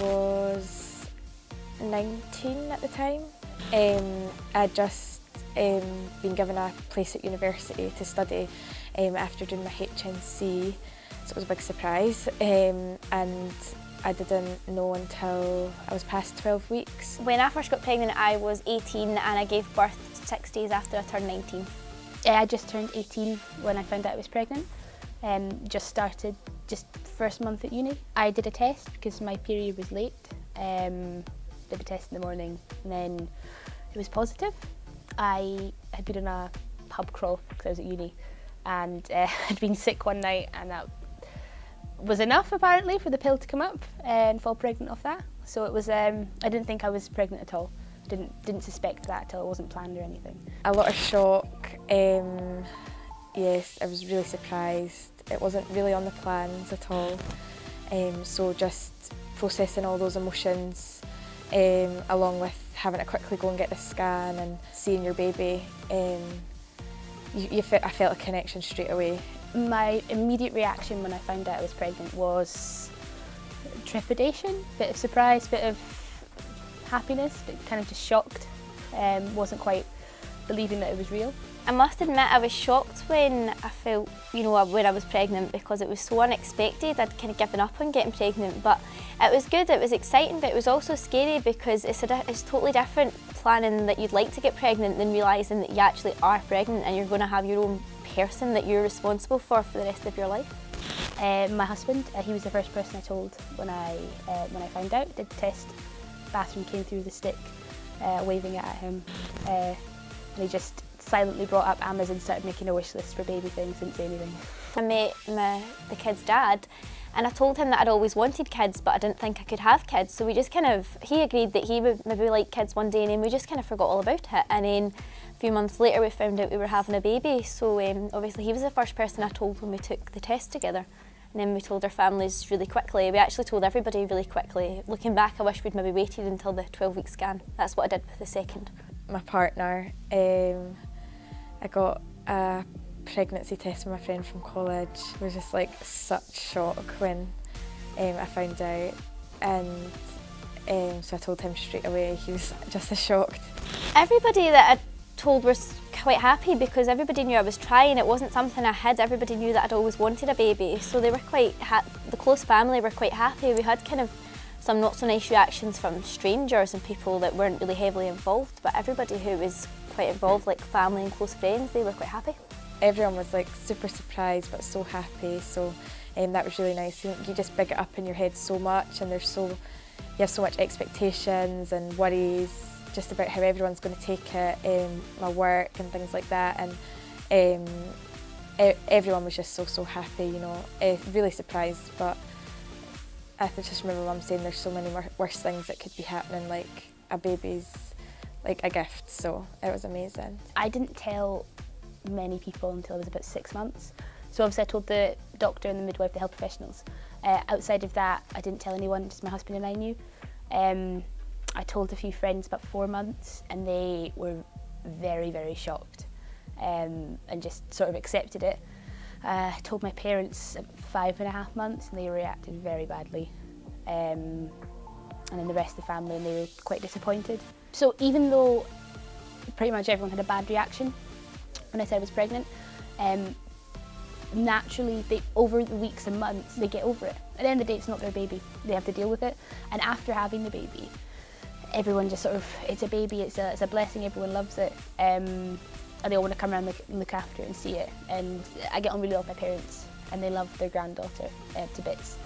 was 19 at the time. I'd just been given a place at university to study after doing my HNC, so it was a big surprise, and I didn't know until I was past 12 weeks. When I first got pregnant I was 18 and I gave birth 6 days after I turned 19. I just turned 18 when I found out I was pregnant. Just started, just first month at uni. I did a test because my period was late. Did a test in the morning and then it was positive. I had been on a pub crawl because I was at uni and had been sick one night, and that was enough apparently for the pill to come up and fall pregnant off that. So it was, I didn't think I was pregnant at all. Didn't suspect that till it wasn't planned or anything. A lot of shock. Yes, I was really surprised. It wasn't really on the plans at all. So just processing all those emotions, along with having to quickly go and get the scan and seeing your baby, I felt a connection straight away. My immediate reaction when I found out I was pregnant was trepidation, bit of surprise, bit of happiness, but kind of just shocked. Wasn't quite believing that it was real. I must admit I was shocked when I felt, you know, when I was pregnant, because it was so unexpected. I'd kind of given up on getting pregnant, but it was good, it was exciting, but it was also scary because it's totally different planning that you'd like to get pregnant than realising that you actually are pregnant and you're going to have your own person that you're responsible for the rest of your life. My husband, he was the first person I told when I found out. Did the test, bathroom came through the stick, waving it at him, and he just silently brought up Amazon and started making a wish list for baby things, didn't say anything. I met the kid's dad and I told him that I'd always wanted kids but I didn't think I could have kids, so we just kind of, he agreed that he would maybe like kids one day, and then we just kind of forgot all about it, and then a few months later we found out we were having a baby. So obviously he was the first person I told when we took the test together, and then we told our families really quickly. We actually told everybody really quickly. Looking back I wish we'd maybe waited until the 12-week scan. That's what I did with the second. My partner, I got a pregnancy test from my friend from college. It was just like such shock when I found out, and so I told him straight away. He was just as shocked. Everybody that I told was quite happy because everybody knew I was trying. It wasn't something I hid. Everybody knew that I'd always wanted a baby, so they were quite the close family were quite happy. We had kind of some not so nice reactions from strangers and people that weren't really heavily involved, but everybody who was quite involved, like family and close friends, they were quite happy. Everyone was like super surprised but so happy, so that was really nice. You just big it up in your head so much, and you have so much expectations and worries just about how everyone's going to take it, my work and things like that, and everyone was just so happy, you know, really surprised. But I just remember Mum saying there's so many worse things that could be happening, like a baby's like a gift, so it was amazing. I didn't tell many people until I was about 6 months. So obviously I told the doctor and the midwife, the health professionals. Outside of that, I didn't tell anyone, just my husband and I knew. I told a few friends about 4 months and they were very, very shocked, and just sort of accepted it. I told my parents at 5.5 months and they reacted very badly. And then the rest of the family, and they were quite disappointed. So even though pretty much everyone had a bad reaction when I said I was pregnant, naturally, over the weeks and months, they get over it. At the end of the day, it's not their baby. They have to deal with it. And after having the baby, everyone just sort of, it's a baby, it's a blessing, everyone loves it. And they all want to come around and look after it and see it. And I get on really well with my parents, and they love their granddaughter to bits.